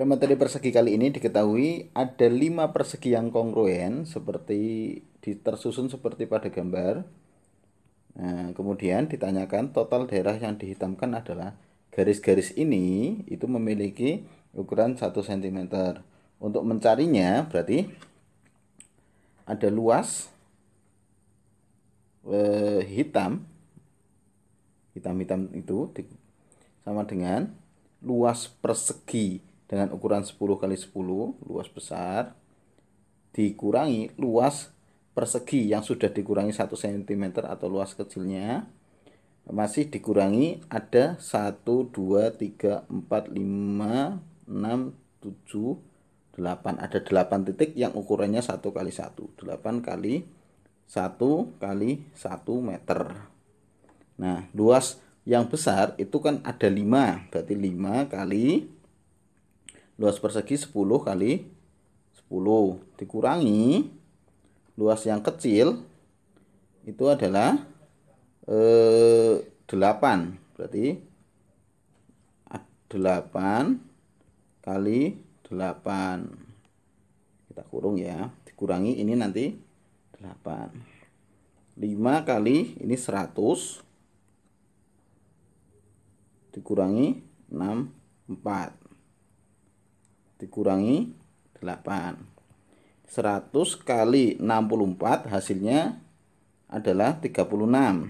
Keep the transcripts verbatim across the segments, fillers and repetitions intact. Pada materi persegi kali ini diketahui ada lima persegi yang kongruen seperti tersusun seperti pada gambar. Nah, kemudian ditanyakan total daerah yang dihitamkan adalah garis-garis ini itu memiliki ukuran satu sentimeter. Untuk mencarinya berarti ada luas eh, hitam hitam-hitam itu di, sama dengan luas persegi dengan ukuran sepuluh kali sepuluh, luas besar, dikurangi luas persegi yang sudah dikurangi satu sentimeter atau luas kecilnya, masih dikurangi ada satu, dua, tiga, empat, lima, enam, tujuh, delapan, ada delapan titik yang ukurannya satu kali satu, delapan kali satu kali satu meter. Nah, luas yang besar itu kan ada lima, berarti lima kali luas persegi sepuluh kali sepuluh, dikurangi luas yang kecil itu adalah eh, delapan, berarti delapan kali delapan, kita kurung ya, dikurangi ini nanti delapan, lima kali ini seratus, dikurangi enam puluh empat, dikurangi delapan. Seratus kali enam puluh empat hasilnya adalah tiga puluh enam.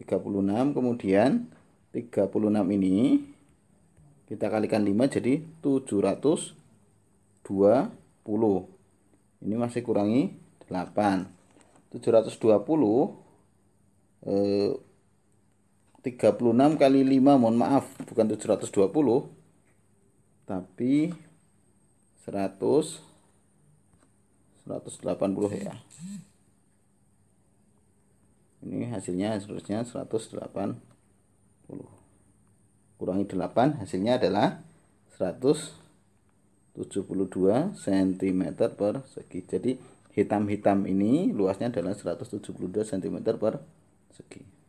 tiga puluh enam, kemudian tiga puluh enam ini kita kalikan lima jadi tujuh ratus dua puluh. Ini masih kurangi delapan. tujuh ratus dua puluh eh tiga puluh enam kali lima, mohon maaf, bukan tujuh ratus dua puluh, tapi seratus, seratus delapan puluh ya. Ini hasilnya seterusnya seratus delapan puluh. Kurangi delapan, hasilnya adalah seratus tujuh puluh dua sentimeter persegi. Jadi hitam-hitam ini luasnya adalah seratus tujuh puluh dua sentimeter persegi.